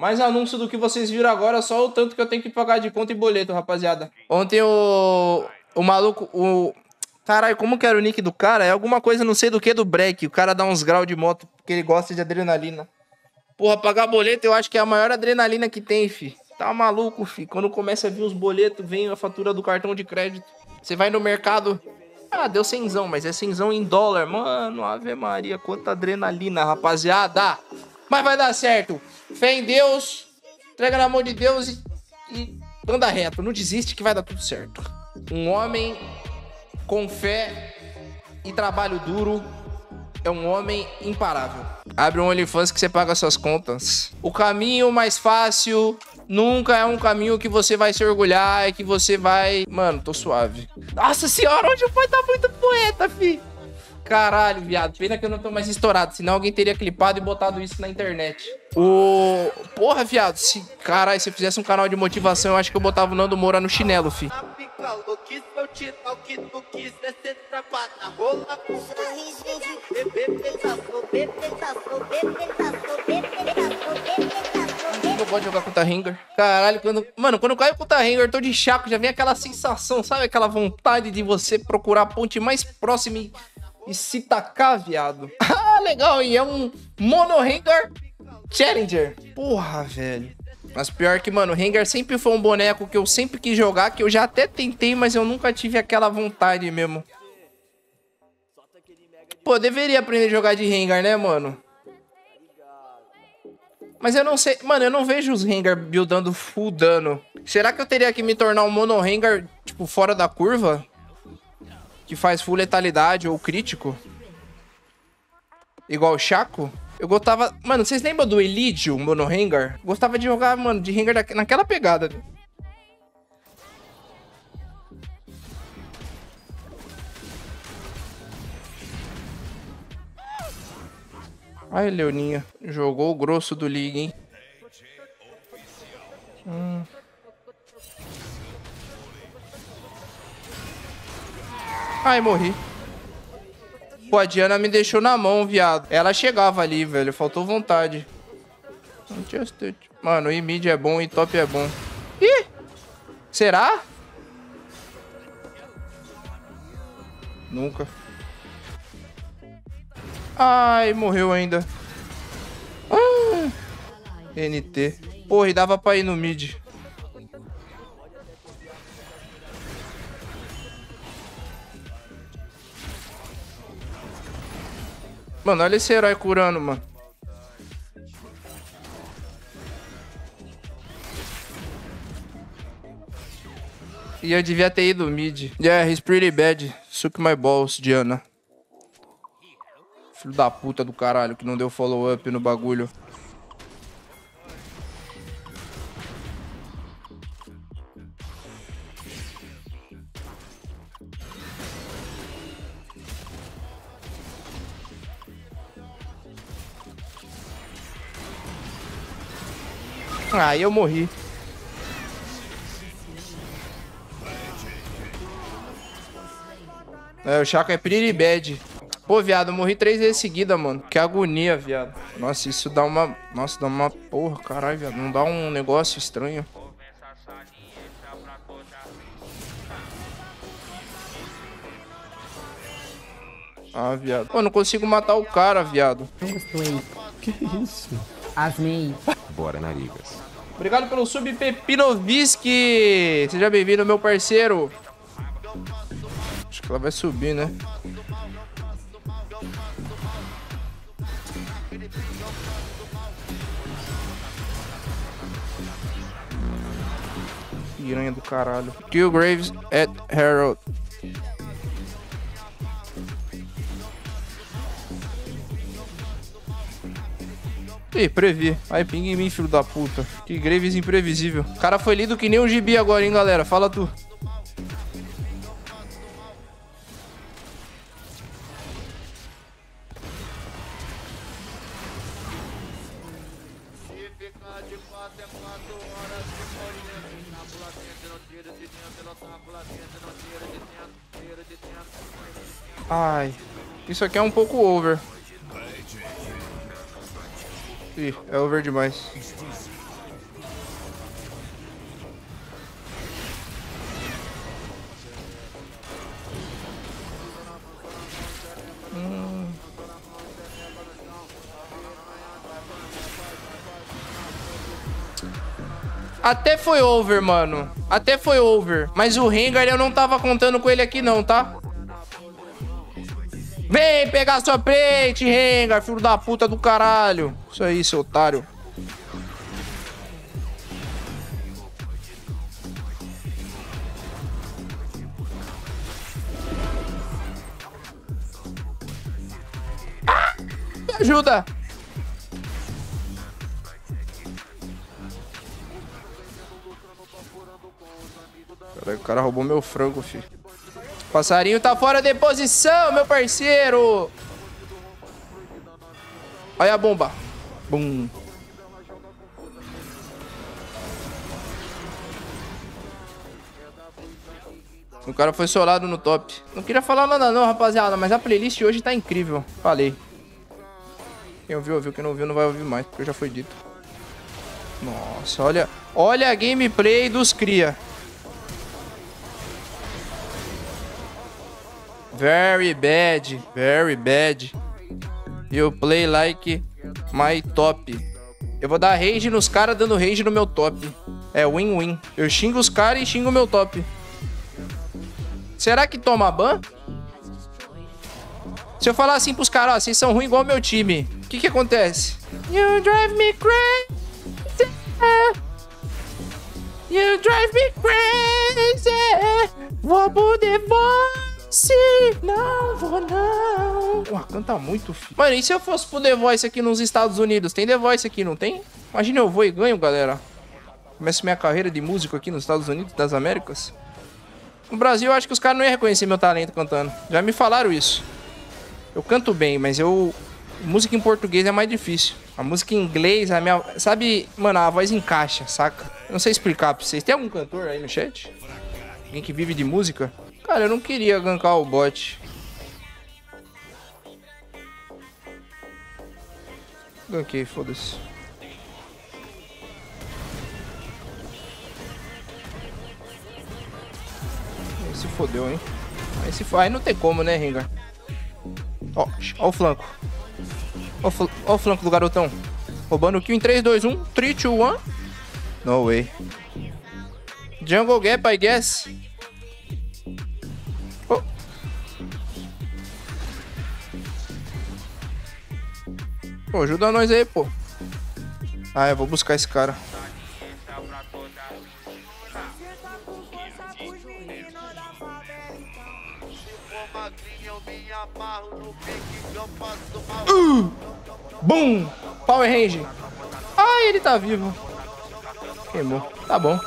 Mais anúncio do que vocês viram agora, só o tanto que eu tenho que pagar de conta e boleto, rapaziada. Ontem o maluco, Caralho, como que era o nick do cara? É alguma coisa não sei do que do break. O cara dá uns graus de moto, porque ele gosta de adrenalina. Porra, pagar boleto eu acho que é a maior adrenalina que tem, fi. Tá maluco, fi. Quando começa a vir os boletos, vem a fatura do cartão de crédito. Você vai no mercado... Ah, deu cenzão, mas é cenzão em dólar. Mano, ave maria, quanta adrenalina, rapaziada. Mas vai dar certo. Fé em Deus, entrega na mão de Deus e anda reto. Não desiste que vai dar tudo certo. Um homem com fé e trabalho duro é um homem imparável. Abre um OnlyFans que você paga suas contas. O caminho mais fácil nunca é um caminho que você vai se orgulhar e que você vai... Mano, tô suave. Nossa senhora, onde o pai tá muito poeta, fi. Caralho, viado. Pena que eu não tô mais estourado, senão alguém teria clipado e botado isso na internet. Porra, viado. Se... Caralho, se eu fizesse um canal de motivação, eu acho que eu botava o Nando Moura no chinelo, fi. Eu gosto de jogar contra Rengar. Caralho, quando... Mano, quando eu caio contra Rengar, eu tô de Shaco, já vem aquela sensação, sabe? Aquela vontade de você procurar a ponte mais próxima e... se tacar, viado. Ah, legal, e é um Mono Rengar Challenger. Porra, velho. Mas pior que, mano, o Rengar sempre foi um boneco que eu sempre quis jogar, que eu já até tentei, mas eu nunca tive aquela vontade mesmo. Pô, deveria aprender a jogar de Rengar, né, mano? Mas eu não sei... Mano, eu não vejo os Rengar buildando full dano. Será que eu teria que me tornar um Mono Rengar, tipo, fora da curva? Que faz full letalidade ou crítico. Igual o Shaco. Eu gostava... Mano, vocês lembram do Elidio, Mono Rengar? Gostava de jogar, mano, de Rengar naquela pegada. Ai, Leoninha. Jogou o grosso do League, hein? Ai, morri. Pô, a Diana me deixou na mão, viado. Ela chegava ali, velho. Faltou vontade. Mano, e mid é bom, e top é bom. Ih! Será? Nunca. Ai, morreu ainda. Ah! NT. Porra, e dava pra ir no mid. Mano, olha esse herói curando, mano. E eu devia ter ido mid. Yeah, he's pretty bad. Suck my balls, Diana. Filho da puta do caralho que não deu follow-up no bagulho. Ah, eu morri. É, o Shaco é pretty bad. Pô, viado, eu morri 3 vezes seguida, mano. Que agonia, viado. Nossa, isso dá uma... Nossa, dá uma... Porra, caralho, viado. Não dá um negócio estranho. Ah, viado. Pô, não consigo matar o cara, viado. Que isso? Asmei. Bora, narigas. Obrigado pelo sub, Pepinovisk. Seja bem-vindo, meu parceiro. Acho que ela vai subir, né? Piranha do caralho. Kill Graves at Herald. Ih, previ. Ai, ping em mim, filho da puta. Que Graves imprevisível. O cara foi lido que nem um gibi agora, hein, galera. Fala tu. Ai. Isso aqui é um pouco over. Ih, é over demais. Até foi over, mano. Até foi over. Mas o Rengar, eu não tava contando com ele aqui não, tá? Vem pegar sua prete, Rengar, filho da puta do caralho. Isso aí, seu otário. Ah, me ajuda. Caralho, o cara roubou meu frango, filho. Passarinho tá fora de posição, meu parceiro. Olha a bomba. Bum. O cara foi solado no top. Não queria falar nada não, rapaziada, mas a playlist hoje tá incrível. Falei. Quem ouviu. Quem não ouviu não vai ouvir mais, porque já foi dito. Nossa, olha. Olha a gameplay dos cria. Very bad, very bad. You play like my top. Eu vou dar rage nos caras dando rage no meu top. É win-win. Eu xingo os caras e xingo o meu top. Será que toma ban? Se eu falar assim pros caras, ó, vocês são ruins igual meu time. O que que acontece? You drive me crazy. You drive me crazy. Vou pro The Voice. Sim, não vou não. Ué, canta muito, filho. Mano, e se eu fosse pro The Voice aqui nos Estados Unidos? Tem The Voice aqui, não tem? Imagina eu vou e ganho, galera. Começo minha carreira de músico aqui nos Estados Unidos, das Américas. No Brasil, eu acho que os caras não iam reconhecer meu talento cantando. Já me falaram isso. Eu canto bem, mas eu... Música em português é mais difícil. A música em inglês, a minha... Sabe, mano, a voz encaixa, saca? Eu não sei explicar pra vocês. Tem algum cantor aí no chat? Alguém que vive de música? Cara, eu não queria gankar o bot. Ganquei, foda-se. Aí se fodeu, hein? Aí, se... Aí não tem como, né, Rengar? Ó, ó o flanco. Ó, ó o flanco do garotão. Roubando o kill em 3, 2, 1. 3, 2, 1. No way. Jungle gap, I guess. Pô, ajuda nós aí, pô. Ah, eu vou buscar esse cara. Boom! Power Range. Ah, ele tá vivo. Queimou. Tá bom.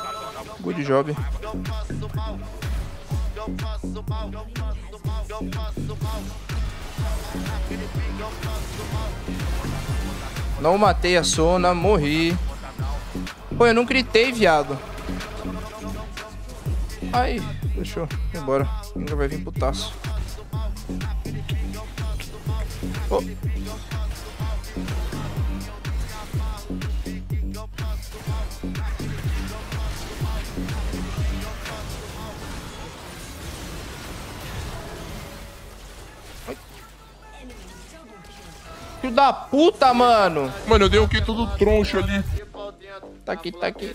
Good job. Não matei a Sona, morri. Pô, eu não gritei, viado. Ai, deixou. Vou embora. Ainda vai vir putaço. Oh. Filho da puta, mano. Mano, eu dei um que tudo troncho ali. Tá aqui, tá aqui.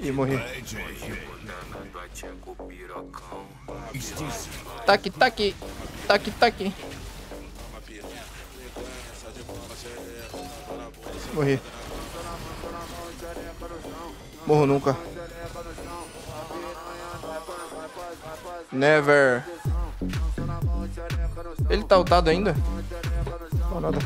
Ih, morri. Tá aqui, tá aqui. Tá aqui, tá aqui. Morri. Morro nunca. Never. Ele tá ultado ainda? Não, nada.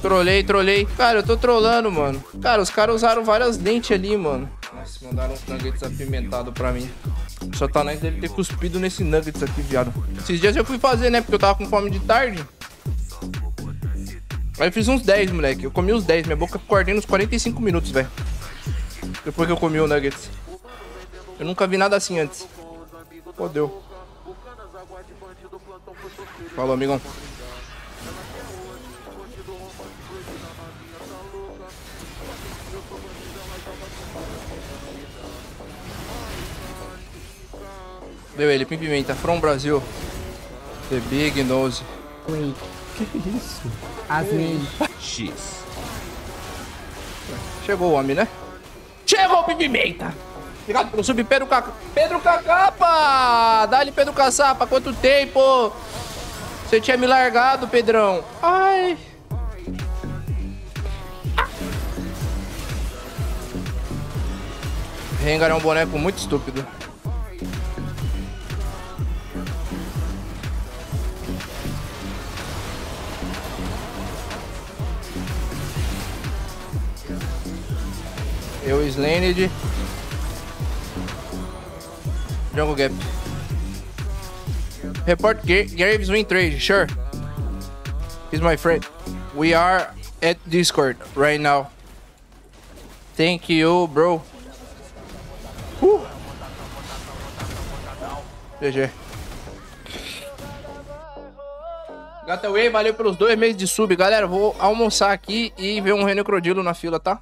Trolei, trolei. Cara, eu tô trollando, mano. Cara, os caras usaram várias dentes ali, mano. Nossa, mandaram uns nuggets apimentados pra mim. Só tá nós deve ter cuspido nesse nuggets aqui, viado. Esses dias eu fui fazer, né? Porque eu tava com fome de tarde. Aí eu fiz uns 10, moleque. Eu comi uns 10. Minha boca ficou ardendo uns 45 minutos, velho. Depois que eu comi o nuggets. Eu nunca vi nada assim antes. Pô, deu. Falou, amigão. Deu ele, Pimpimenta, From Brasil. The Big Nose. Wait. Que isso? Asnei. X. Chegou o homem, né? Chegou o Pimpimenta! Obrigado pelo sub, Pedro Caçapa. Pedro Caçapa! Dá-lhe, Pedro Caçapa, quanto tempo! Você tinha me largado, Pedrão. Ai. Rengar é um boneco muito estúpido. Eu, Slanid. Jungle Gap. Report Graves win trade, sure. He's my friend. We are at Discord right now. Thank you, bro. GG. Gata Way, valeu pelos 2 meses de sub. Galera, vou almoçar aqui e ver um Reno Crocodilo na fila, tá?